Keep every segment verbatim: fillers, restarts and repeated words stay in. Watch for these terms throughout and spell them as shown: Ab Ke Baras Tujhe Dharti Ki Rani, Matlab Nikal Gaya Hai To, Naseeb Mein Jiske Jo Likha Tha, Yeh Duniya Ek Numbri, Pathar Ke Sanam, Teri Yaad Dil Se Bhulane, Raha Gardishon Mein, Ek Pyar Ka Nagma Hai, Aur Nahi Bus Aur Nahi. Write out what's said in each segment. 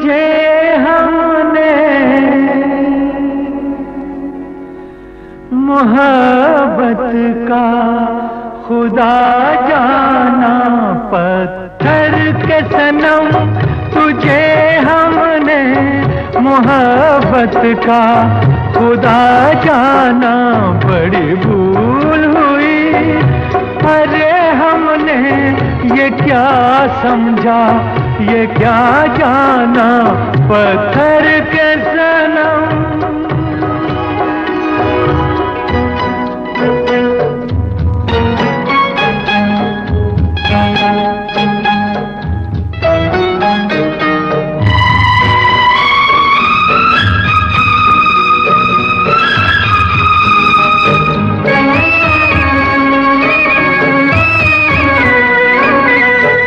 तुझे हमने मोहब्बत का खुदा जाना, पत्थर के सनम तुझे हमने मोहब्बत का खुदा जाना। बड़ी भूल हुई अरे हमने, ये क्या समझा ये क्या जाना, पत्थर के सनम।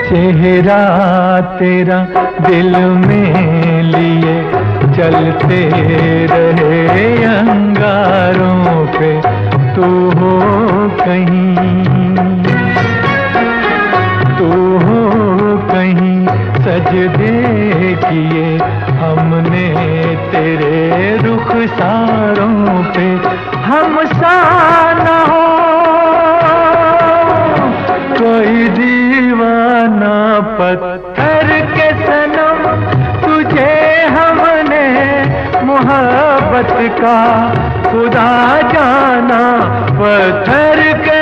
चेहरा तेरा दिल में लिए चलते रहे अंगारों पे तू हो कहीं, तू हो कहीं सजदे किए हमने तेरे रुखसारों पे, हम सा ना हो कोई दीवाना। पत्थर के सनम तुझे हमने मोहब्बत का खुदा जाना, पत्थर के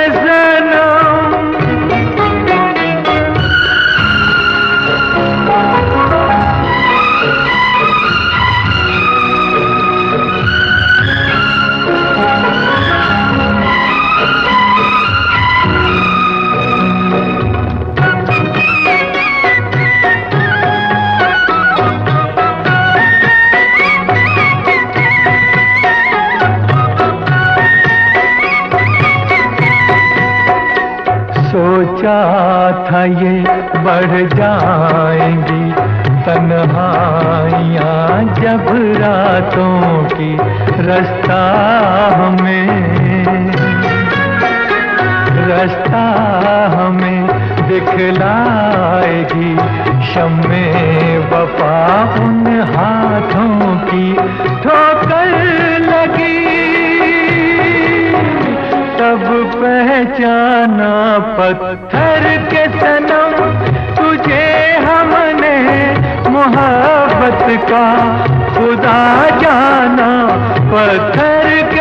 था ये बढ़ जाएंगी तन्हाइयां जब रातों की, रास्ता हमें रास्ता हमें दिखलाएगी शम्मे वफा उन हाथों की, ठोकर लगी तब पहचाना। पत्थर के सनम तुझे हमने मोहब्बत का खुदा जाना, पत्थर के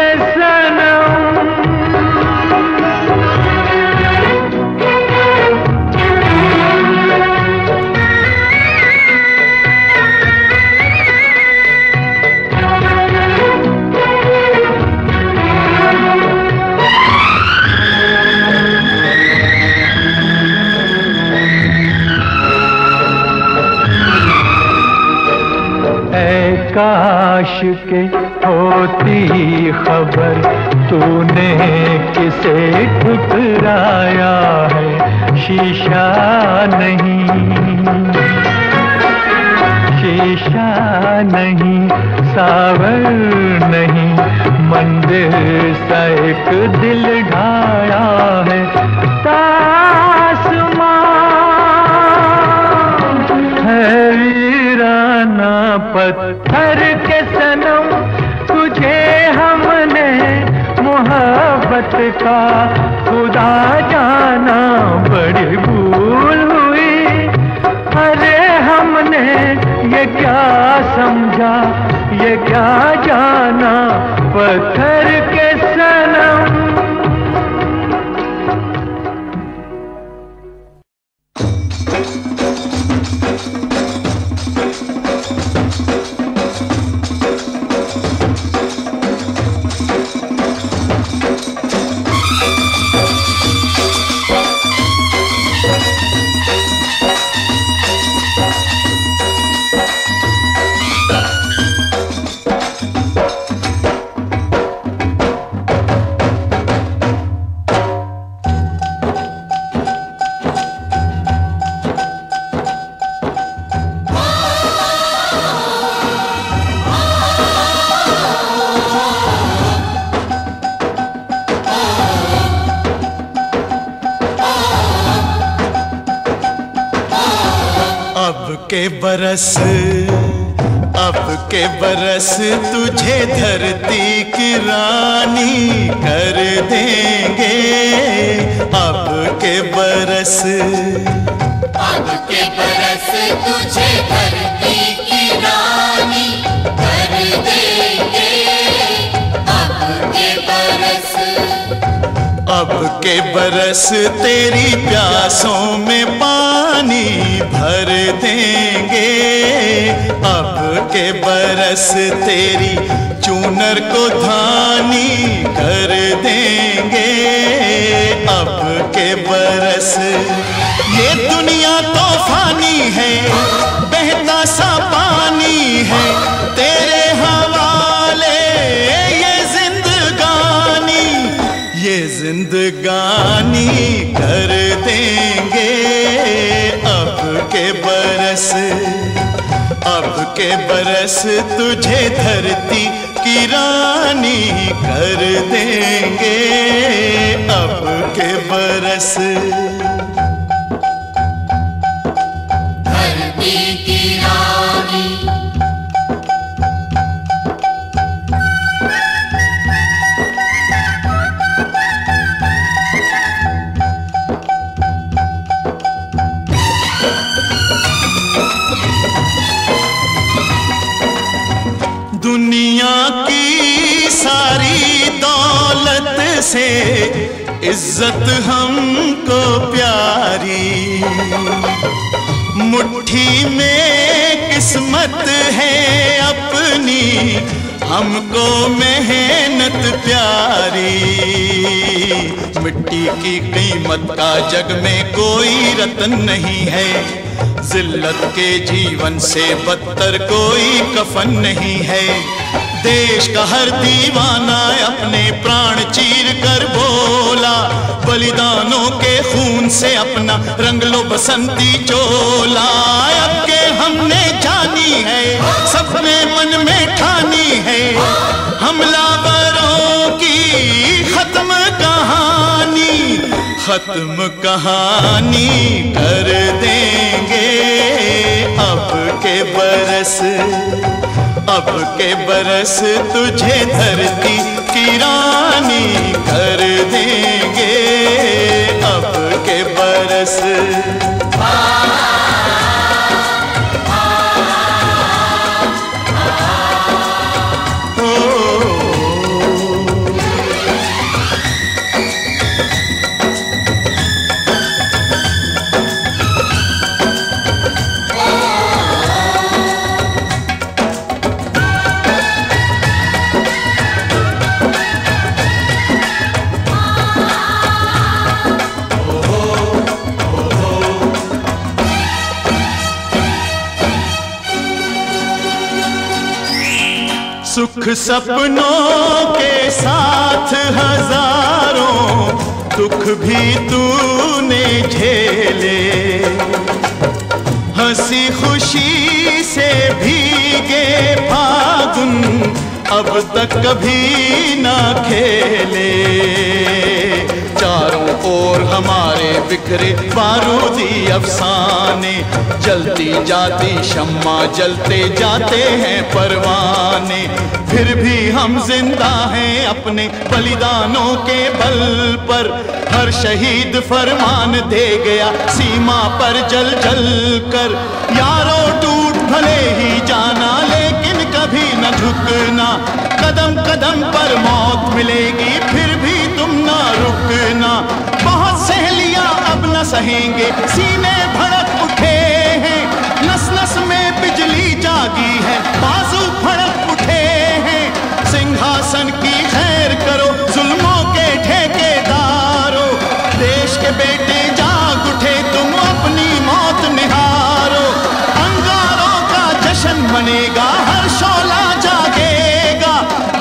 काश के होती खबर तूने किसे ठुकराया है, शीशा नहीं शीशा नहीं सावर नहीं मंदिर सा एक दिल ढाया है, आसमान है वीराना। पत्थर के सनम तुझे हमने मोहब्बत का खुदा जाना, बड़ी भूल हुई अरे हमने, ये क्या समझा ये क्या जाना, पत्थर के सनम। अब के बरस अब के बरस तुझे धरती की रानी कर देंगे, अब के बरस, अब के बरस तुझे धरती की रानी कर देंगे, अब के बरस, अब के बरस तेरी प्यासों में पानी भर देंगे, अब के बरस तेरी चूनर को धानी कर देंगे, अब के बरस। ये दुनिया तो फानी है, बहता सा पानी है, तेरे हवाले ये जिंदगानी, ये जिंदगानी कर देंगे, अब के बरस, अब के बरस तुझे धरती की रानी कर देंगे, अब के बरस, धरती की रानी। दुनिया की सारी दौलत से इज्जत हमको प्यारी, मुट्ठी में किस्मत है अपनी हमको मेहनत प्यारी, मिट्टी की कीमत का जग में कोई रतन नहीं है, जिल्लत के जीवन से बदतर कोई कफन नहीं है, देश का हर दीवाना अपने प्राण चीर कर बोला, बलिदानों के खून से अपना रंग लो बसंती चोला, अब के हमने जानी है, सबने मन में ठानी है, हमलावरों की खत्म कहानी, खत्म कहानी कर देंगे, अब के बरस, अब के बरस तुझे धरती की रानी कर देंगे, अब के बरस। सुख सपनों के साथ हजारों दुख भी तूने झेले, हंसी खुशी से भीगे फागुन अब तक कभी ना खेले, चारों ओर हमारे बिखरे बारूदी अफसाने, जलती जाती शम्मा जलते जाते हैं परवाने, फिर भी हम जिंदा हैं अपने बलिदानों के बल पर, हर शहीद फरमान दे गया सीमा पर जल जल कर, यारों टूट भले ही जाना लेकिन कभी न झुकना, कदम कदम पर मौत मिलेगी फिर भी तुम ना रुकना, बहुत सह लिया अब न सहेंगे सीने भड़क उठे हैं, नस नस में बिजली जागी है बाजू भड़क उठे हैं, सिंहासन की खैर करो जुल्मों के ठेकेदारों, देश के बेटे जाग उठे तुम अपनी मौत निहारो, अंगारों का जश्न मनेगा हर शोला जागेगा,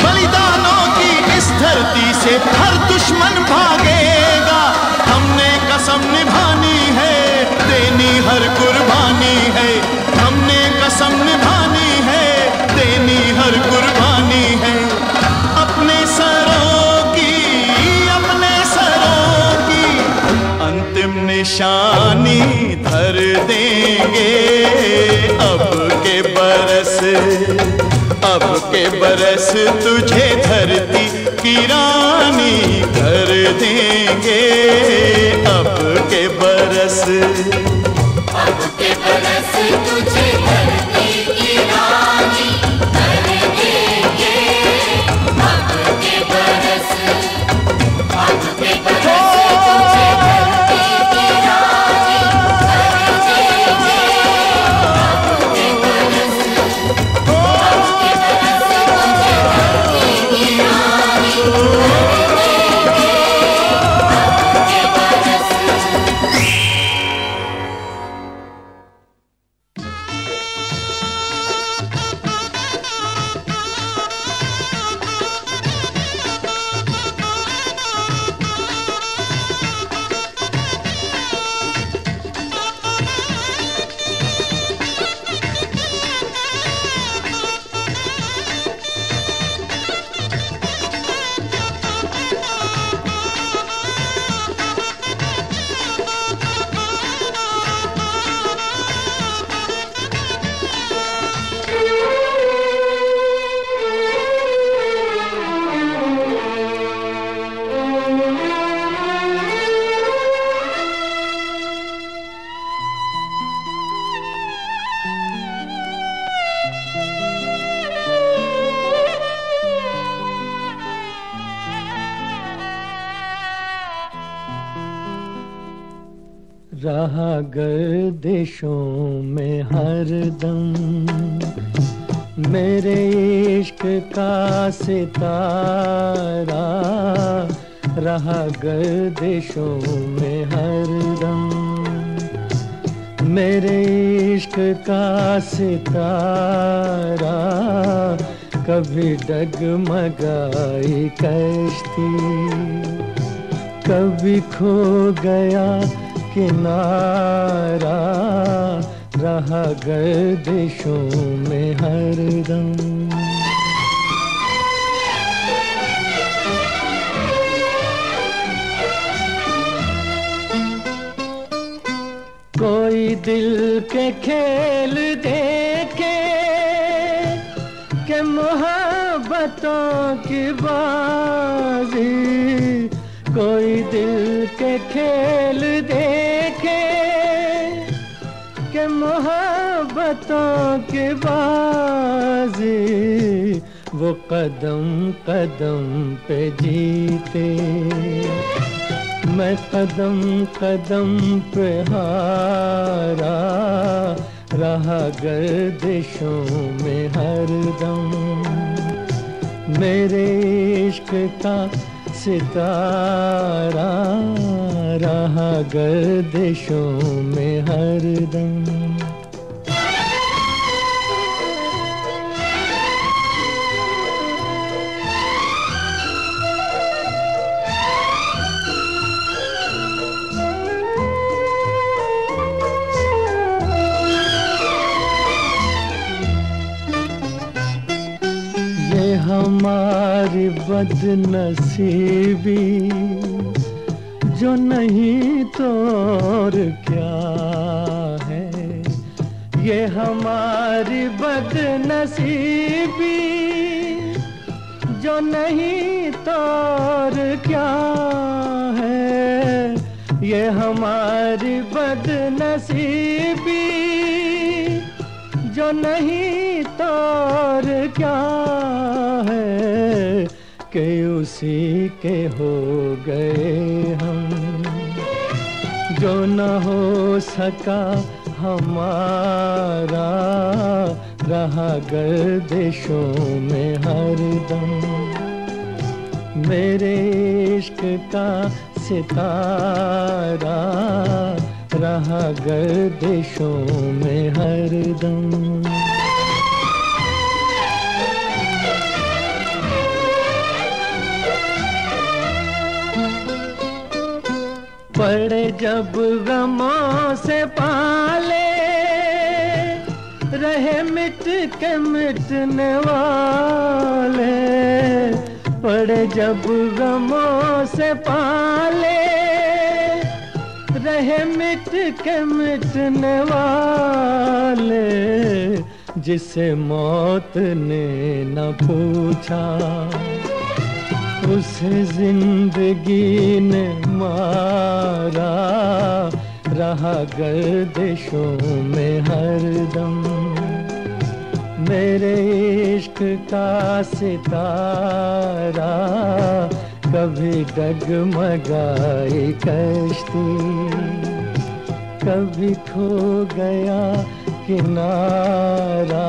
बलिदानों की इस धरती से हर दुश्मन भागेगा, हमने कसम निभानी है देनी हर कुर्बानी है, हमने कसम निभानी है देनी हर कुर्बानी है, अपने सरों की, अपने सरों की अंतिम निशानी धर देंगे, अब के बरस, अब के बरस तुझे धरती की रानी कर देंगे। अब के बरस अब के बरस तुझे धरती की रानी कर देंगे। अब के बरस अब के बरस तुझे धरती की रानी कर देंगे। अब के बरस अब के बरस तुझे धरती की रानी कर देंगे। अब के बरस। रहा गर्दिशों में हरदम मेरे इश्क का सितारा। रहा गर्दिशों में हरदम मेरे इश्क का सितारा। कभी डगमगाई कश्ती कभी खो गया किनारा। रहा गर्दिशों में हरदम। कोई दिल के खेल देखे के मोहब्बतों की बाजी। कोई दिल के खेल देखे के मोहब्बतों के बाजी। वो कदम कदम पे जीते मैं कदम कदम पे हारा। रहा गर्दिशों में हरदम मेरे इश्क का सितारा। रहा गर्दिशों में हरदम। हमारी बदनसीबी जो नहीं तो और क्या है। ये हमारी बदनसीबी जो नहीं तो और क्या है। ये हमारी बदनसीबी जो नहीं तो और क्या है। के उसी के हो गए हम जो न हो सका हमारा। रहा गर्दिशों में हरदम मेरे इश्क का सितारा। रहा गर्दिशों में हरदम। पड़े जब गमों से पाले रहे मिट के मिटने वाले। पड़े जब गमों से पाले रहे मिट के मिटने वाले। जिसे मौत ने न पूछा, उसे जिंदगी ने मारा। रहा गर्दिशों में हरदम मेरे इश्क का सितारा। कभी डगमगाई कश्ती, कभी खो गया किनारा।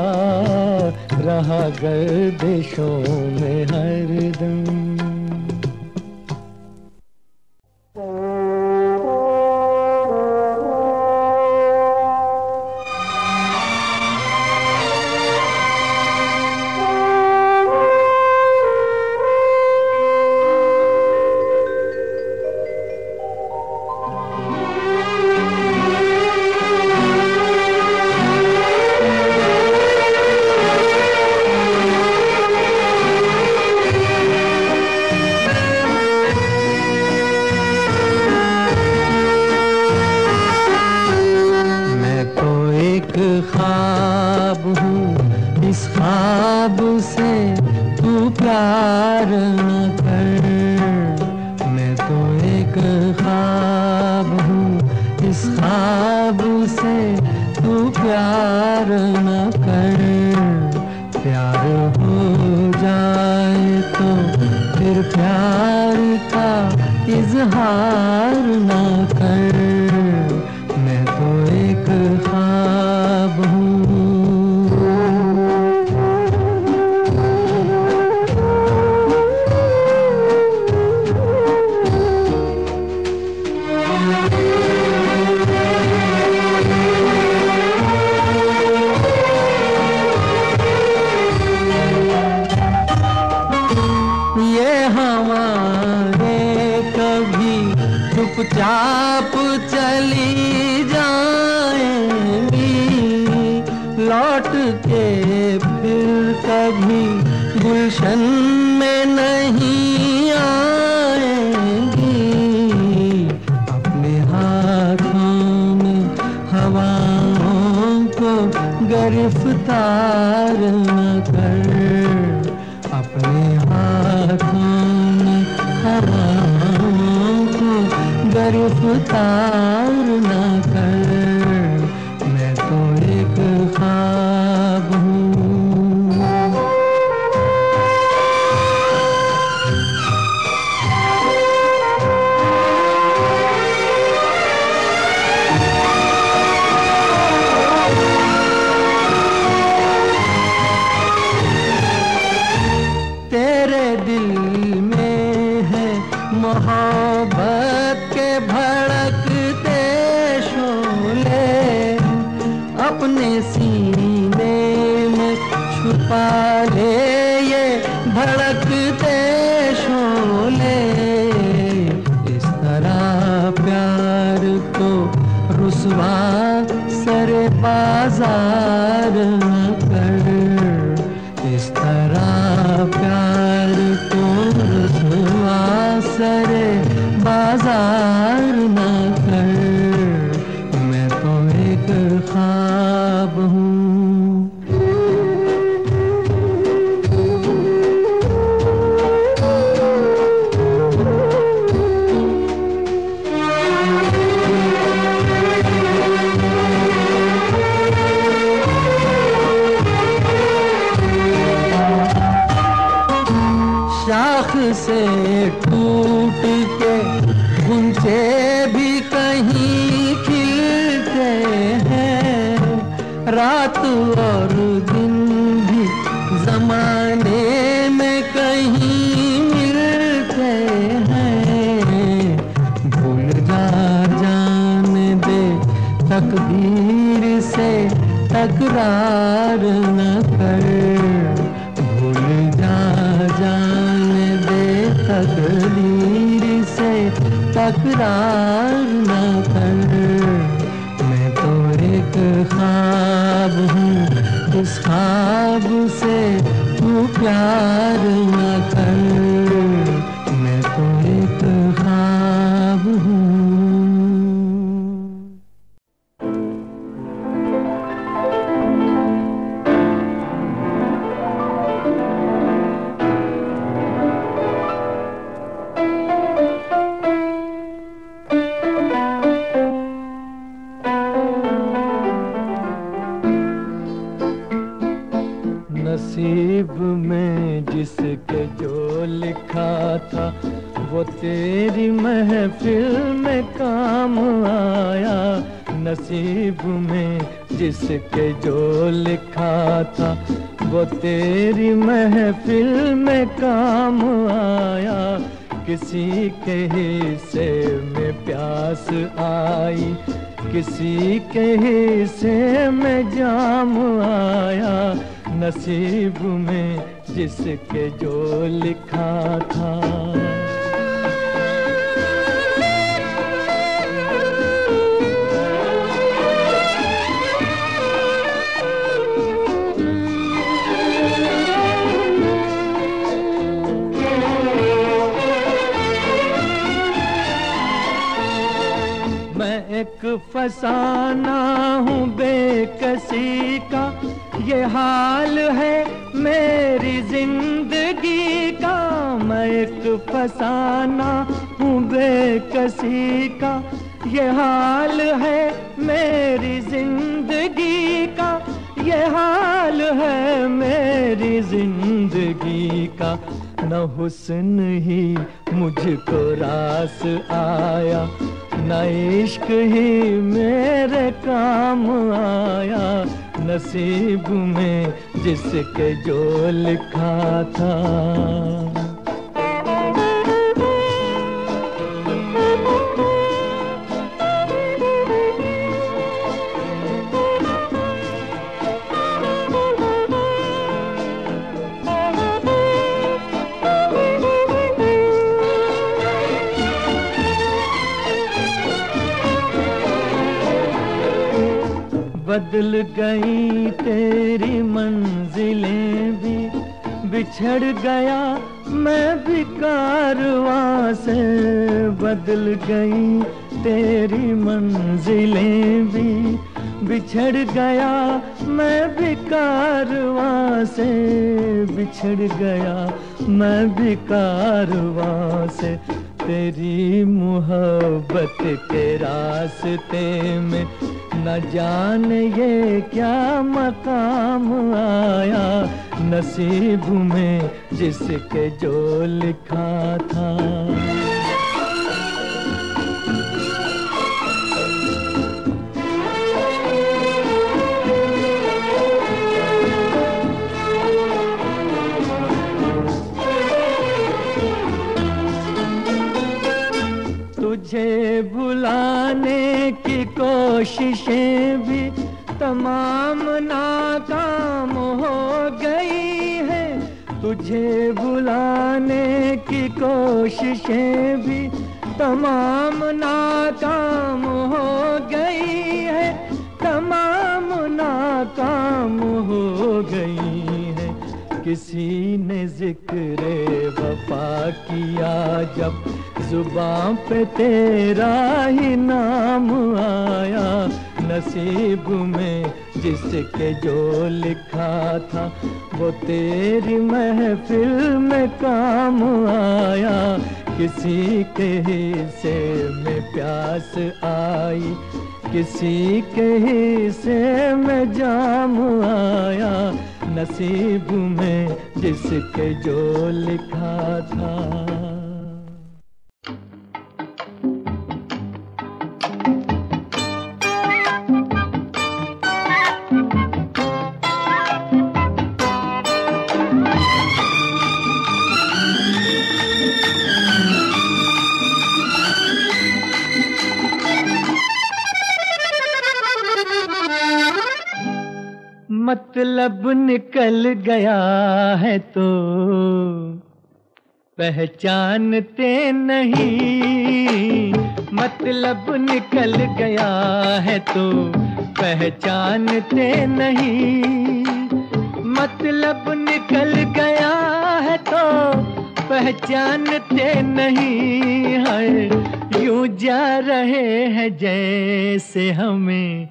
रहा गर्दिशों में हरदम। नसीब में जिसके जो लिखा था वो तेरी महफिल में काम आया। नसीब में जिसके जो लिखा था वो तेरी महफिल में काम आया। किसी के हिस्से में प्यास आई, किसी के हिस्से में जाम आया। नसीब में जिसके जो लिखा था। एक फसाना हूँ बेकसी का, ये हाल है मेरी जिंदगी का। मैं एक फसाना हूँ बेकसी का, ये हाल है मेरी जिंदगी का। ये हाल है मेरी जिंदगी का। न हुस्न ही मुझको रास आया, न इश्क ही मेरे काम आया। नसीब में जिसके जो लिखा था। बदल गई तेरी मंजिलें भी, बिछड़ गया मैं भी कारवां से। बदल गई तेरी मंजिलें भी, बिछड़ गया मैं भी कारवां से। बिछड़ गया मैं भी कारवां से। तेरी मोहब्बत के रास्ते में न जाने ये क्या मकाम आया। नसीब में जिसके जो लिखा था। तुझे भुलाने की कोशिशें भी तमाम नाकाम हो गई हैं। तुझे भुलाने की कोशिशें भी तमाम नाकाम हो गई हैं। तमाम नाकाम हो गई हैं। किसी ने जिक्र वफा किया जब, जुबां पे तेरा ही नाम आया। नसीब में जिसके जो लिखा था वो तेरी महफिल में काम आया। किसी के हिस्से में प्यास आई, किसी के हिस्से में जाम आया। नसीब में जिसके जो लिखा था। मतलब निकल गया है तो पहचानते नहीं। मतलब निकल गया है तो पहचानते नहीं। मतलब निकल गया है तो पहचानते नहीं है। यूं जा रहे हैं जैसे हमें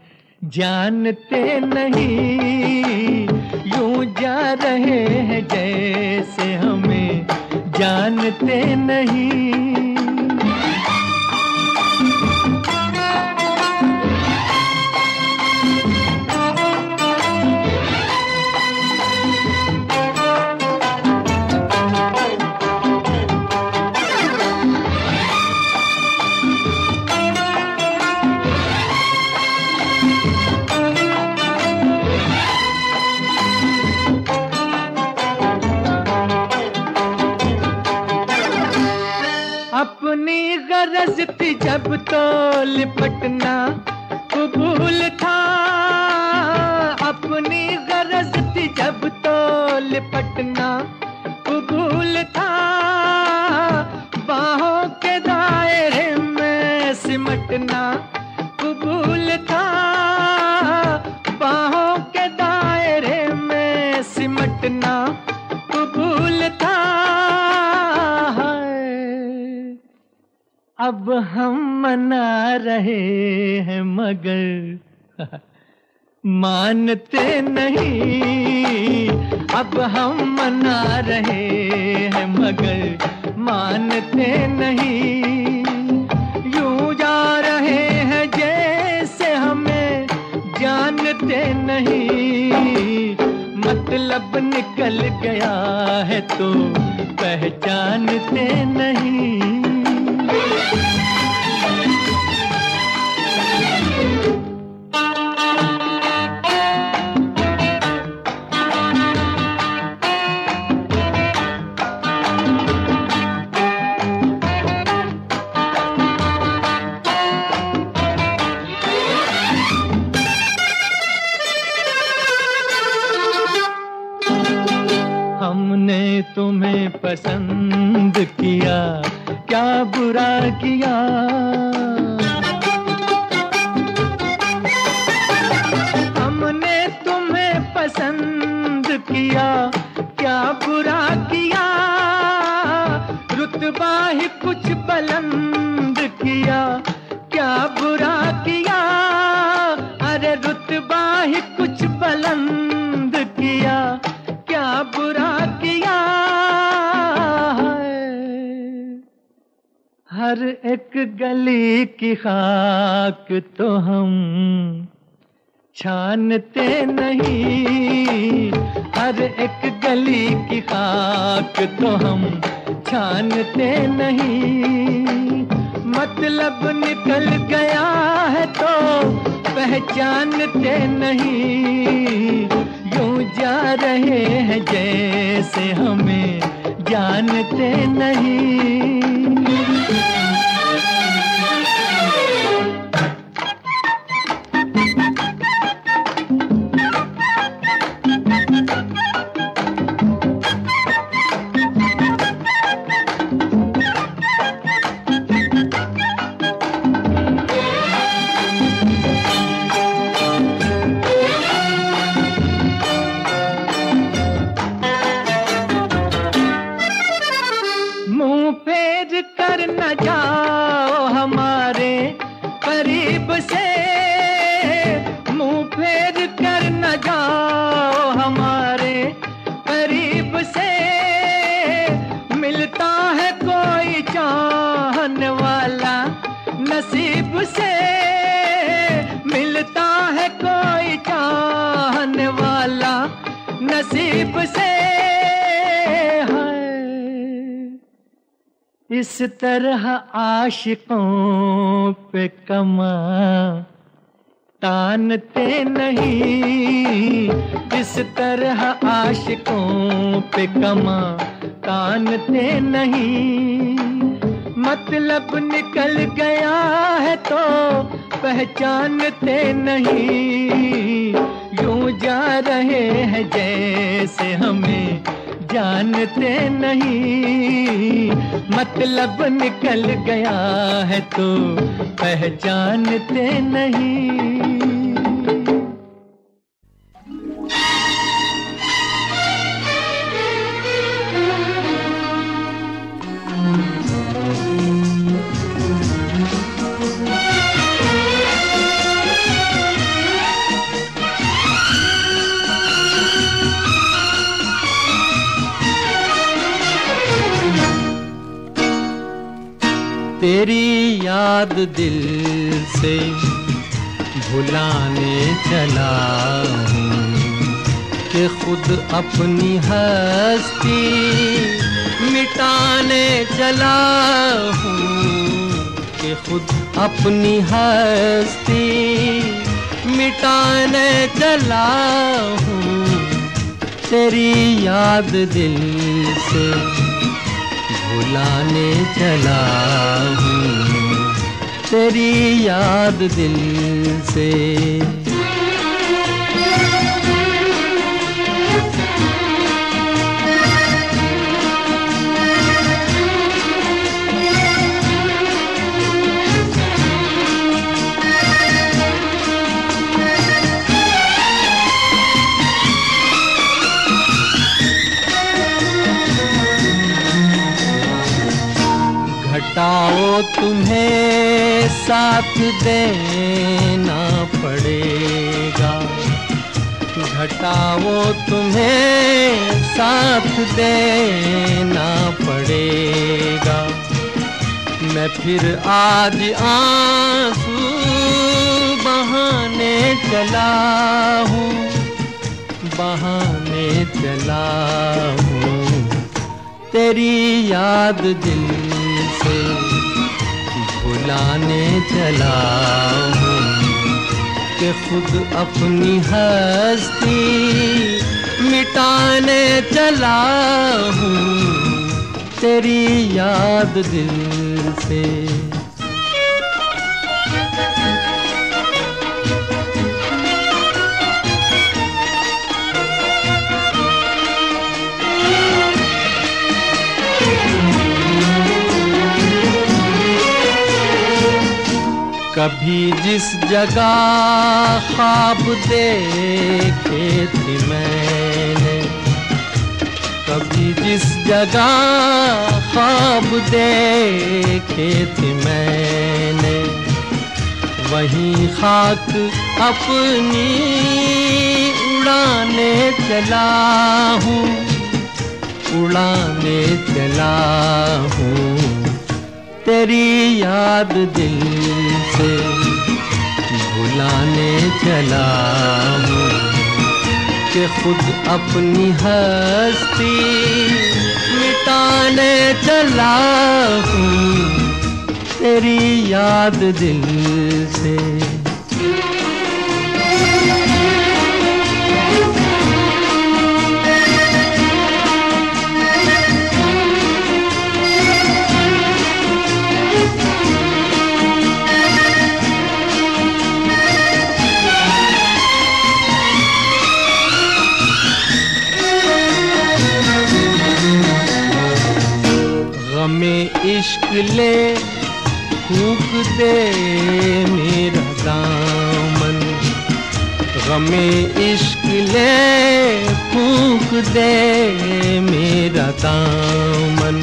जानते नहीं। यूं जा रहे हैं जैसे हमें जानते नहीं। हजत जब तो लिपटना कबूल था, अपनी गरज थी जब तो लिपटना कबूल था, बाहों के दायरे में सिमटना कबूल था, बाहों के दायरे में सिमटना कबूल था। अब हम मना रहे हैं मगर मानते नहीं, अब हम मना रहे हैं मगर मानते नहीं, यूं जा रहे हैं जैसे हमें जानते नहीं, मतलब निकल गया है तो पहचानते नहीं। हमने तुम्हें पसंद किया क्या बुरा किया, हमने तुम्हें पसंद किया क्या बुरा किया, रुतबा ही कुछ बुलंद किया क्या बुरा किया, अरे रुतबा ही कुछ बुलंद किया क्या बुरा किया। हर एक गली की खाक तो हम छानते नहीं, हर एक गली की खाक तो हम छानते नहीं, मतलब निकल गया है तो पहचानते नहीं, यूं जा रहे हैं जैसे हमें जानते नहीं। इस तरह आशिकों पे कमा तानते नहीं, इस तरह आशिकों पे कमा तानते नहीं, मतलब निकल गया है तो पहचानते नहीं, यूं जा रहे हैं जैसे हमें जानते नहीं, मतलब निकल गया है तो पहचानते नहीं। तेरी याद दिल से भुलाने चला हूँ कि खुद अपनी हस्ती मिटाने चला हूँ, कि खुद अपनी हस्ती मिटाने चला हूँ, तेरी याद दिल से भुलाने चला हूँ। तेरी याद दिल से। घटाओ तुम्हें साथ देना पड़ेगा, घटाओ तुम्हें साथ देना पड़ेगा। मैं फिर आज आंसू बहाने चला हूँ, बहाने चला हूँ तेरी याद दिल से भुलाने चला हूँ कि खुद अपनी हस्ती मिटाने चला हूँ तेरी याद दिल से। कभी जिस जगह ख्वाब देखे थे मैंने, कभी जिस जगह ख्वाब देखे थे मैंने, वहीं खाक अपनी उड़ाने चला हूँ, उड़ाने चला हूँ तेरी याद दिल से भुलाने चला हूँ कि खुद अपनी हस्ती मिटाने चला हूँ तेरी याद दिल से। में इश्क ले फूंक दे मेरा दामन, गमें इश्क ले फूंक दे मेरा दामन।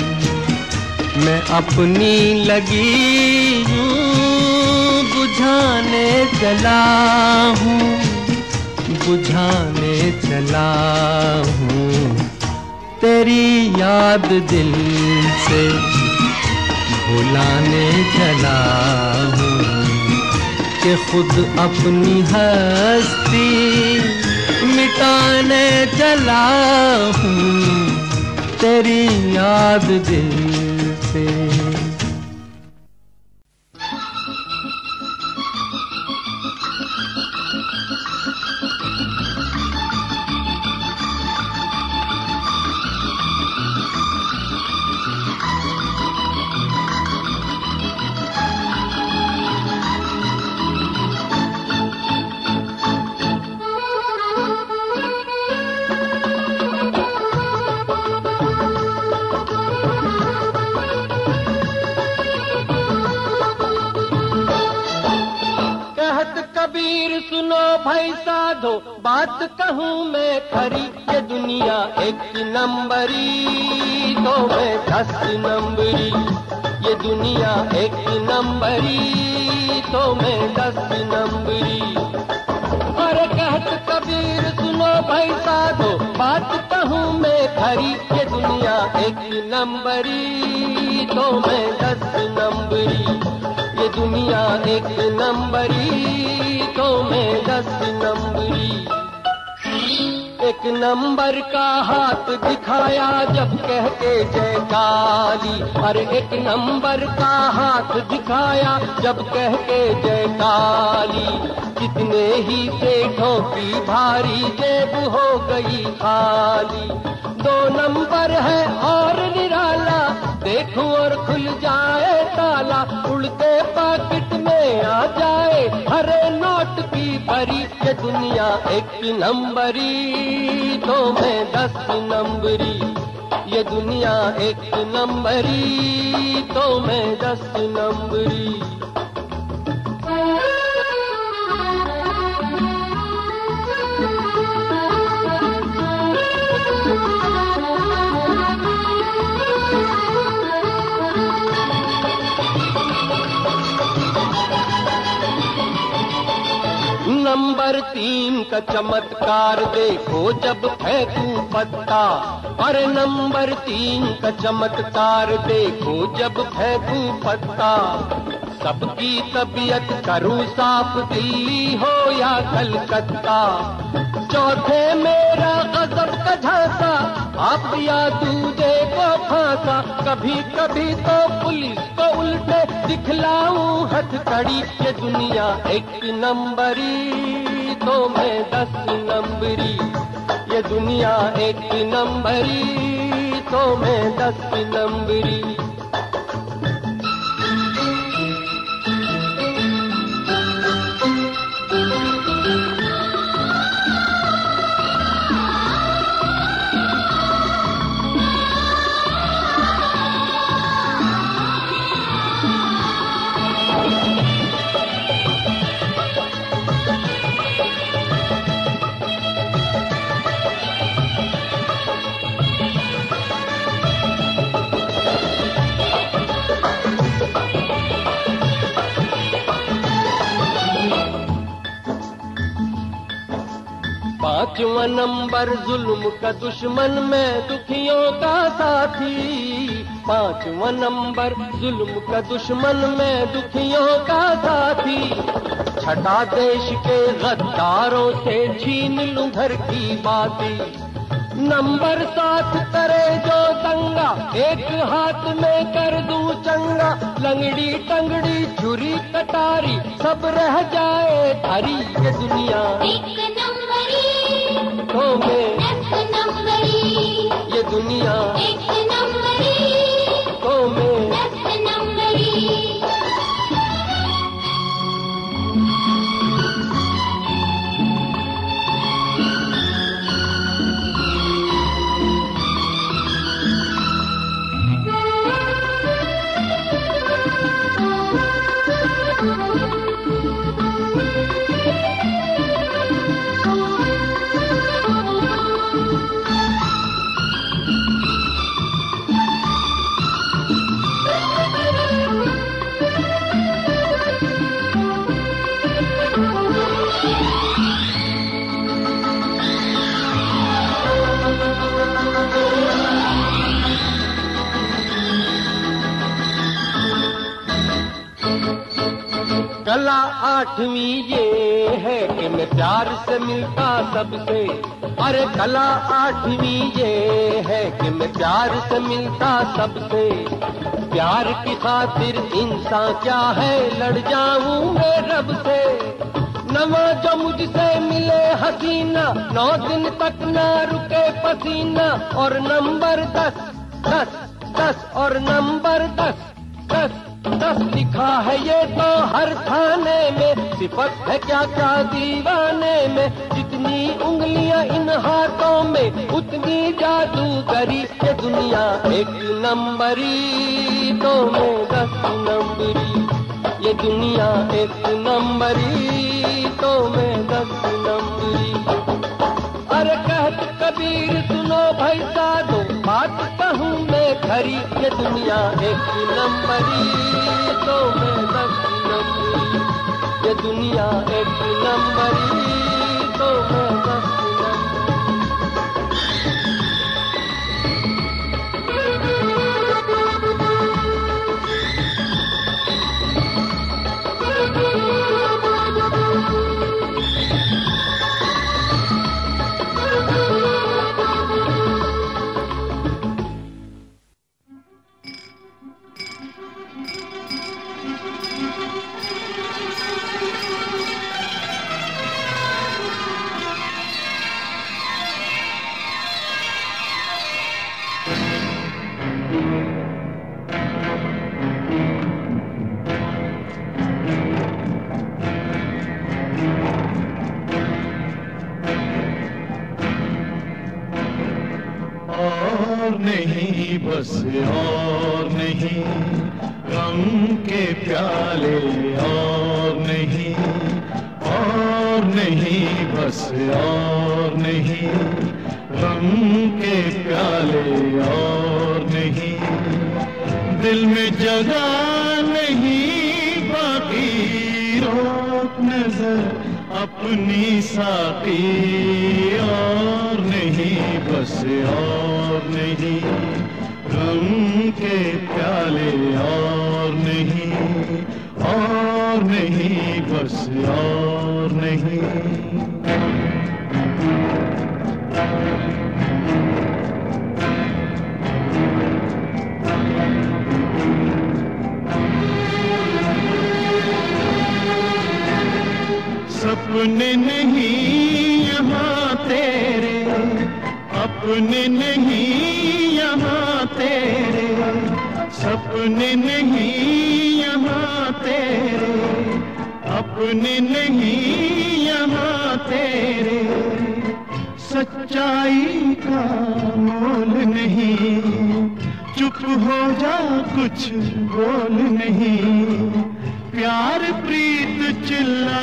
मैं अपनी लगी यूं बुझाने चला हूँ, बुझाने चला हूँ तेरी याद दिल से भुलाने चला हूँ कि खुद अपनी हस्ती मिटाने चला हूँ तेरी याद दिल से। बात कहूँ मैं खरी ये दुनिया एक नंबरी, तो मैं दस नंबरी। ये दुनिया एक नंबरी, तो मैं दस नंबरी। और कहत कबीर सुनो भाई साधो, बात कहूँ मैं खरी ये दुनिया एक नंबरी, तो मैं दस नंबरी। ये दुनिया एक नंबरी, तो मैं दस नंबरी। एक नंबर का हाथ दिखाया जब कह के जय काली, अरे एक नंबर का हाथ दिखाया जब कह के जय काली। कितने ही सेठों की भारी जेब हो गई खाली। दो नंबर है और निराला देखूं और खुल जाए ताला, उड़ते पैकेट में आ जाए हरे नोट की भरी। ये दुनिया एक नंबरी तो मैं दस नंबरी, ये दुनिया एक नंबरी तो मैं दस नंबरी। नंबर तीन का चमत्कार देखो जब फेंकूं पत्ता, अरे नंबर तीन का चमत्कार देखो जब फेंकूं पत्ता। सबकी तबीयत करूं साफ दिल्ली हो या कलकत्ता, चौथे मेरा गजब का झांसा आप या दूजे को फांसा। कभी कभी तो पुलिस को उल्टे दिखलाऊं हथकड़ी। ये दुनिया एक नंबरी तो मैं दस नंबरी, ये दुनिया एक नंबरी तो मैं दस नंबरी। पांचवा नंबर जुल्म का दुश्मन मैं दुखियों का साथी, पांचवा नंबर जुल्म का दुश्मन मैं दुखियों का साथी। छठा देश के गद्दारों से छीन लूं घर की बाती, नंबर सात करे जो दंगा एक हाथ में कर दूं चंगा। लंगड़ी टंगड़ी छुरी कटारी सब रह जाए थारी। ये दुनिया एक तो मैं दस नंबरी, ये दुनिया एक नंबरी तो मैं दस नंबरी। कला आठवीं ये है कि मैं प्यार से मिलता सबसे, अरे कला आठवीं ये है कि मैं प्यार से मिलता सबसे। प्यार की खातिर इंसान क्या है लड़ जाऊं मैं रब से। नवा जो मुझसे मिले हसीना नौ दिन तक ना रुके पसीना। और नंबर दस दस दस और नंबर दस दस दस लिखा है ये तो हर थाने में, सिफत है क्या क्या दीवाने में। जितनी उंगलियां इन हाथों में उतनी जादूगरी। ये दुनिया एक नंबरी तो मैं दस नंबरी, ये दुनिया एक नंबरी तो मैं दस नंबरी। अरे कहत कबीर सुनो भाई साधो बात कहूँ मैं खरी। ये दुनिया एक नंबरी तो मैं दस नंबरी, ये दुनिया एक नंबरी तो मैं दस और नहीं बस और नहीं, गम के प्याले और नहीं, और नहीं बस और नहीं, गम के प्याले और नहीं, दिल में जगह नहीं बाकी रोक नजर अपनी साथी और नहीं बस और नहीं, गम के प्याले और नहीं, और नहीं बस और नहीं। अपने नहीं यहाँ तेरे, अपने नहीं यहाँ तेरे, सपने नहीं यहाँ तेरे, अपने नहीं यहाँ तेरे, सच्चाई का मोल नहीं, चुप हो जा कुछ बोल नहीं, प्यार प्रीत चिल्लाएगा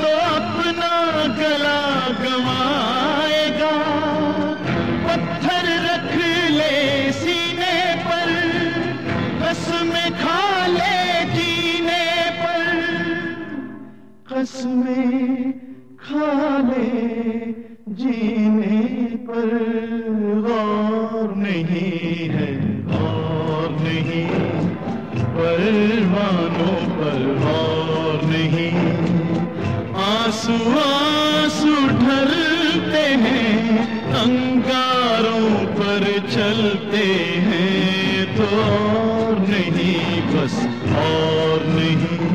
तो अपना गला गवाएगा, पत्थर रख ले सीने पर, कसम खा ले जीने पर, कसम खा ले जीने पर, गौर नहीं है गौर नहीं परवानों पर और नहीं, आंसू आंसू ढलते हैं, अंगारों पर चलते हैं तो और नहीं बस और नहीं।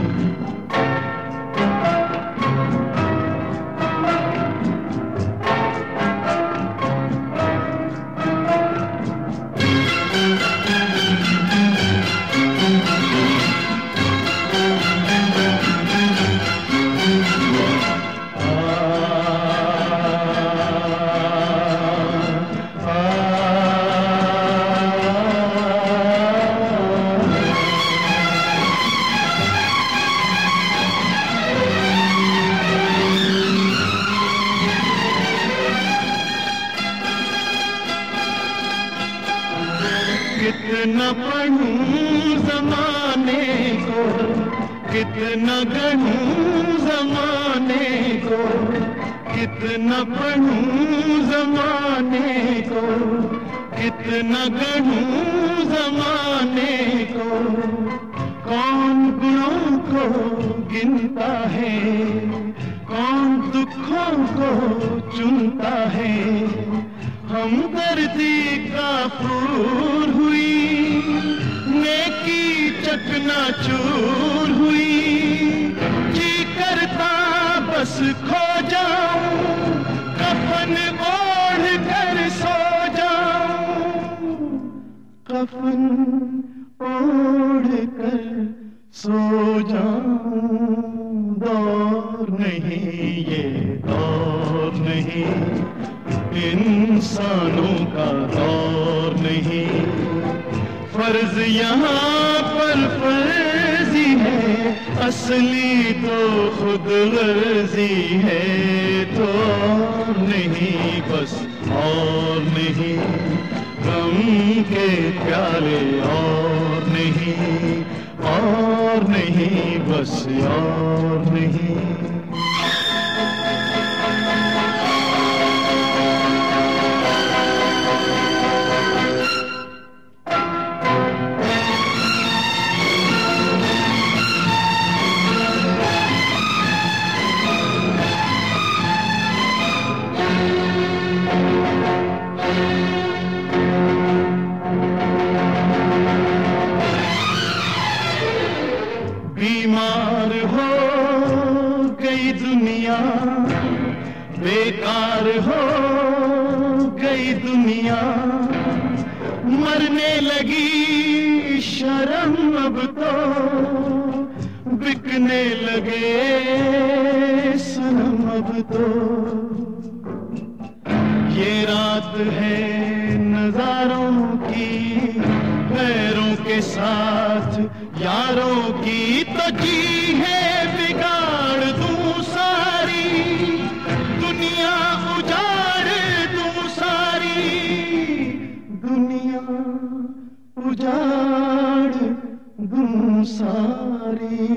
कितना पढूं जमाने को, कितना पढूं जमाने को, कितना पढूं जमाने को, कौन गुणों को गिनता है, कौन दुखों को चुनता है, हमदर्दी का फूल हुई, नेकी चकनाचूर हुई, जी करता बस खो जाऊं, कफन ओढ़ कर सो जाऊं, कफन ओढ़ कर सो जाऊं, दौर नहीं ये दौर नहीं, इंसानों का दौर नहीं, फर्ज यहाँ पर फर्जी है, असली तो खुद गर्जी है तो और नहीं बस और नहीं, गम के प्याले और नहीं, और नहीं बस और नहीं। बीमार हो गई दुनिया, बेकार हो गई दुनिया, मरने लगी शर्म अब तो, बिकने लगे सनम अब तो, ये रात है साथ यारों की तो जी है बिगाड़ दूं सारी दुनिया, उजाड़ दूं सारी दुनिया, उजाड़ दूं सारी।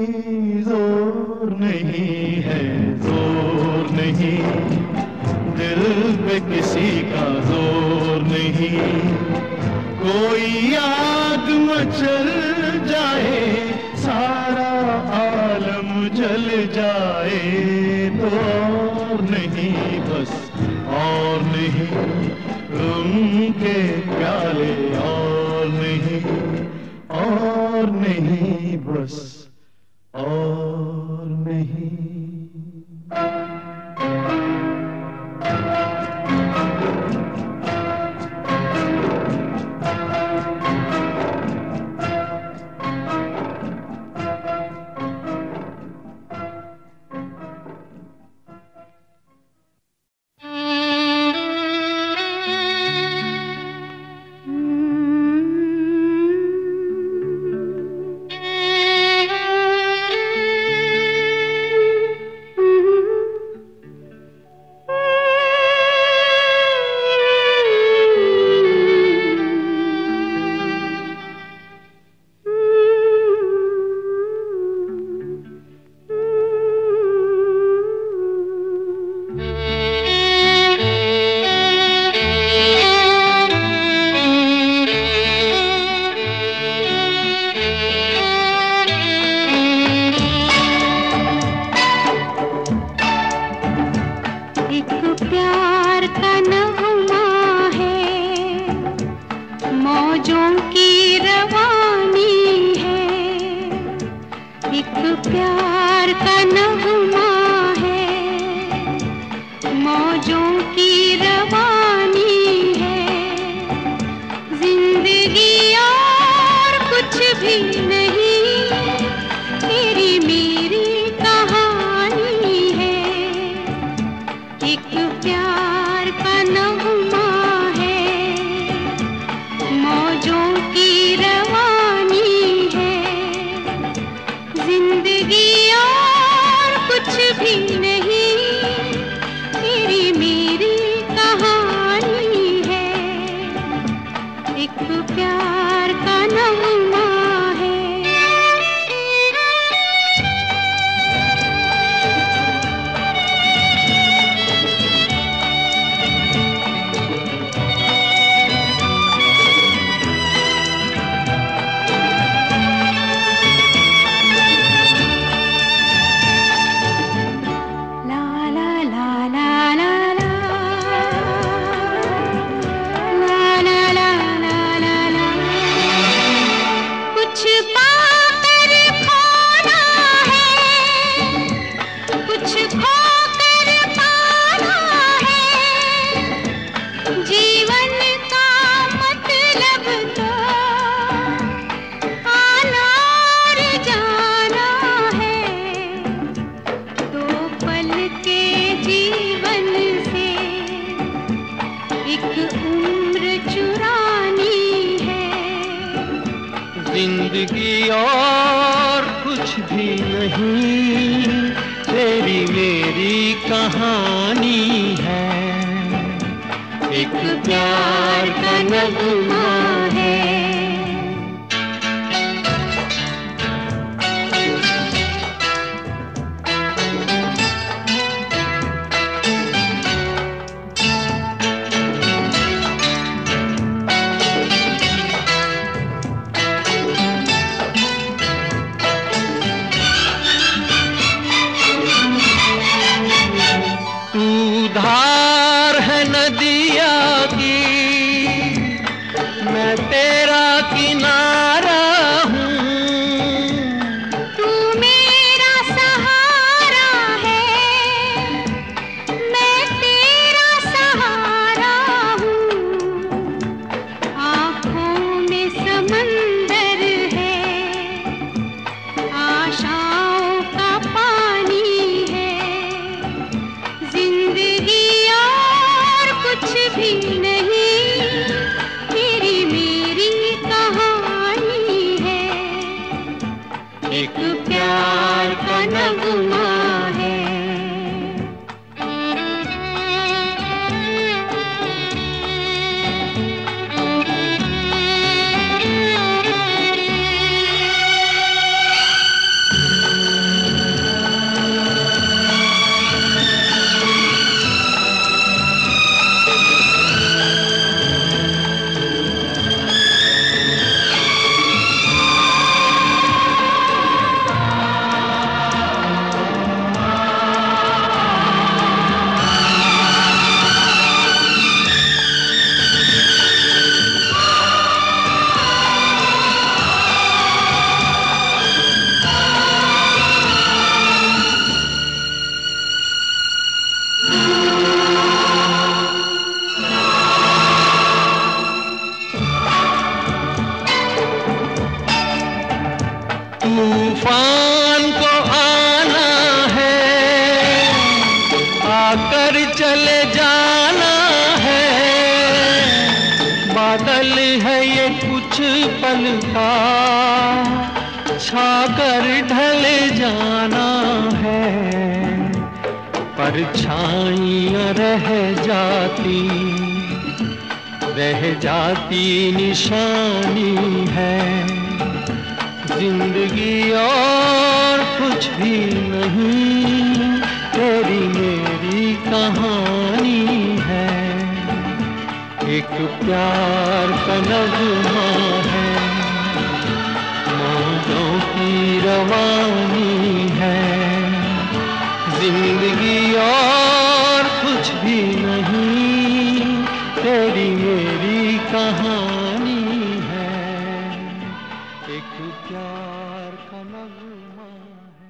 जोर नहीं है, जोर नहीं दिल पे किसी का, जोर नहीं कोई आग मचल जाए सारा आलम जल जाए तो। और नहीं बस और नहीं रूम के प्याले, और नहीं और नहीं बस और नहीं। चले जाना है, बादल है ये कुछ पल का, छाकर ढल जाना है, परछाइयां रह जाती रह जाती निशानी है, जिंदगी और कुछ भी नहीं, तेरी मेरी कहानी है, एक प्यार का नगमा है, मौजों की रवानी है, जिंदगी और कुछ भी नहीं, तेरी मेरी कहानी है, एक प्यार का नगमा है।